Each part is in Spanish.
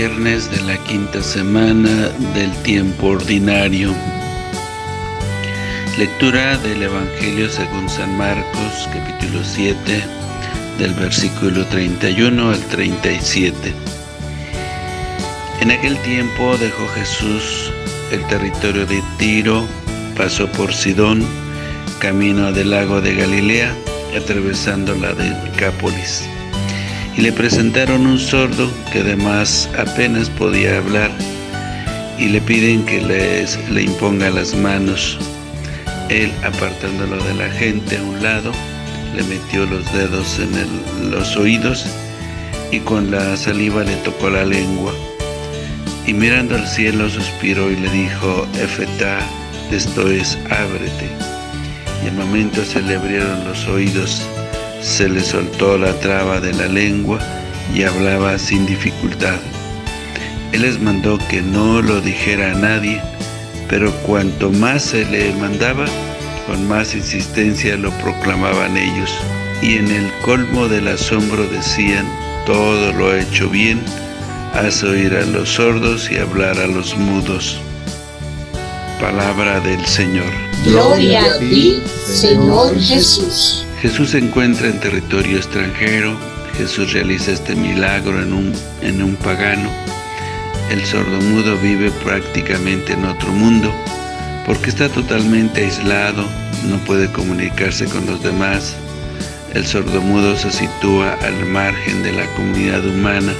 viernes de la quinta semana del tiempo ordinario. Lectura del Evangelio según San Marcos, capítulo 7, del versículo 31 al 37. En aquel tiempo dejó Jesús el territorio de Tiro, pasó por Sidón, camino del lago de Galilea, atravesando la Decápolis. Y le presentaron un sordo que además apenas podía hablar, y le piden que le imponga las manos. Él, apartándolo de la gente a un lado, le metió los dedos en los oídos, y con la saliva le tocó la lengua. Y mirando al cielo suspiró y le dijo: Efetá, esto es, ábrete. Y al momento se le abrieron los oídos, se le soltó la traba de la lengua y hablaba sin dificultad. Él les mandó que no lo dijera a nadie, pero cuanto más se le mandaba, con más insistencia lo proclamaban ellos. Y en el colmo del asombro decían: todo lo ha hecho bien, haz oír a los sordos y hablar a los mudos. Palabra del Señor. Gloria a ti, Señor Jesús. Jesús se encuentra en territorio extranjero. Jesús realiza este milagro en un pagano. El sordomudo vive prácticamente en otro mundo, porque está totalmente aislado, no puede comunicarse con los demás. El sordomudo se sitúa al margen de la comunidad humana,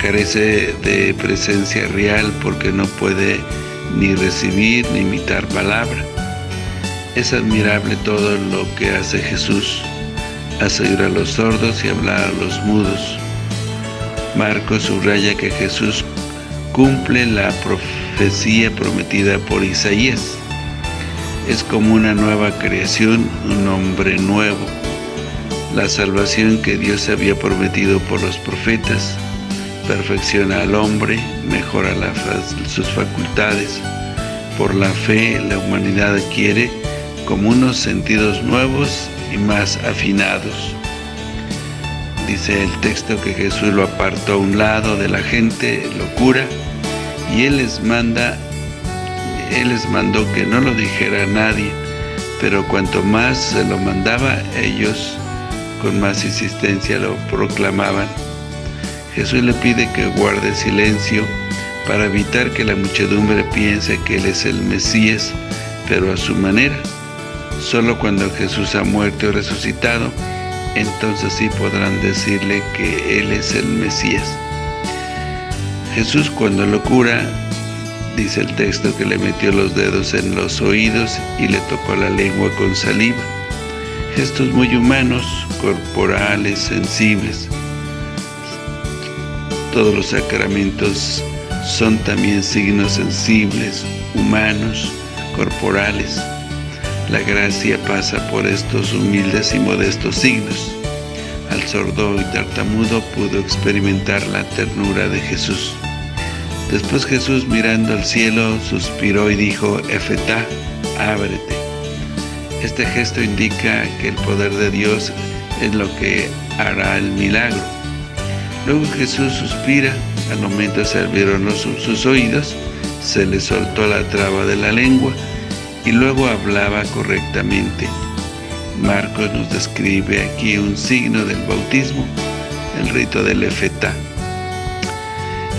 carece de presencia real porque no puede ni recibir ni imitar palabra. Es admirable todo lo que hace Jesús: hace oír a los sordos y hablar a los mudos. Marcos subraya que Jesús cumple la profecía prometida por Isaías. Es como una nueva creación, un hombre nuevo. La salvación que Dios había prometido por los profetas perfecciona al hombre, mejora sus facultades. Por la fe, la humanidad adquiere como unos sentidos nuevos y más afinados. Dice el texto que Jesús lo apartó a un lado de la gente, lo cura, y Él les mandó que no lo dijera a nadie, pero cuanto más se lo mandaba, ellos con más insistencia lo proclamaban. Jesús le pide que guarde silencio para evitar que la muchedumbre piense que Él es el Mesías, pero a su manera. Solo cuando Jesús ha muerto y resucitado, entonces sí podrán decirle que Él es el Mesías. Jesús, cuando lo cura, dice el texto que le metió los dedos en los oídos y le tocó la lengua con saliva. Gestos muy humanos, corporales, sensibles. Todos los sacramentos son también signos sensibles, humanos, corporales. La gracia pasa por estos humildes y modestos signos. Al sordo y tartamudo pudo experimentar la ternura de Jesús. Después Jesús, mirando al cielo, suspiró y dijo: Efetá, ábrete. Este gesto indica que el poder de Dios es lo que hará el milagro. Luego Jesús suspira, al momento se abrieron sus oídos, se le soltó la traba de la lengua, y luego hablaba correctamente. Marcos nos describe aquí un signo del bautismo, el rito del Efetá.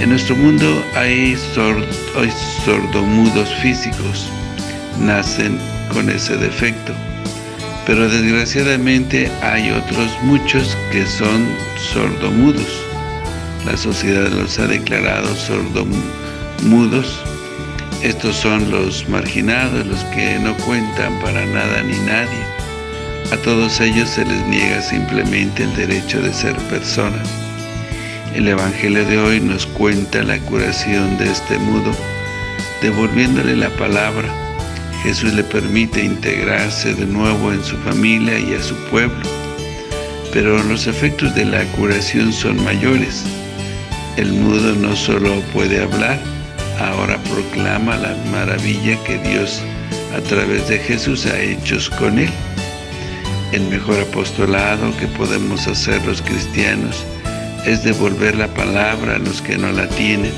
En nuestro mundo hay sordomudos físicos, nacen con ese defecto, pero desgraciadamente hay otros muchos que son sordomudos. La sociedad los ha declarado sordomudos. Estos son los marginados, los que no cuentan para nada ni nadie. A todos ellos se les niega simplemente el derecho de ser persona. El Evangelio de hoy nos cuenta la curación de este mudo. Devolviéndole la palabra, Jesús le permite integrarse de nuevo en su familia y a su pueblo. Pero los efectos de la curación son mayores. El mudo no solo puede hablar, ahora proclama la maravilla que Dios a través de Jesús ha hecho con él. El mejor apostolado que podemos hacer los cristianos es devolver la palabra a los que no la tienen.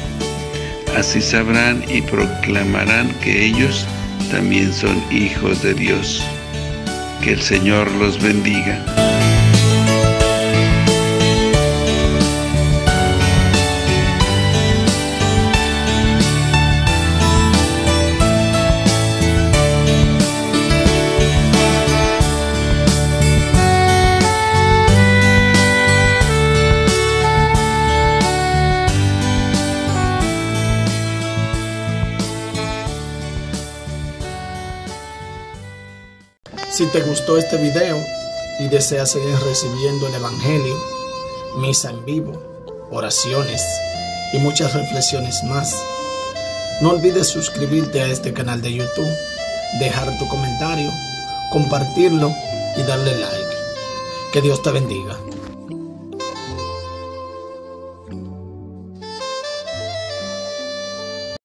Así sabrán y proclamarán que ellos también son hijos de Dios. Que el Señor los bendiga. Si te gustó este video y deseas seguir recibiendo el Evangelio, misa en vivo, oraciones y muchas reflexiones más, no olvides suscribirte a este canal de YouTube, dejar tu comentario, compartirlo y darle like. Que Dios te bendiga.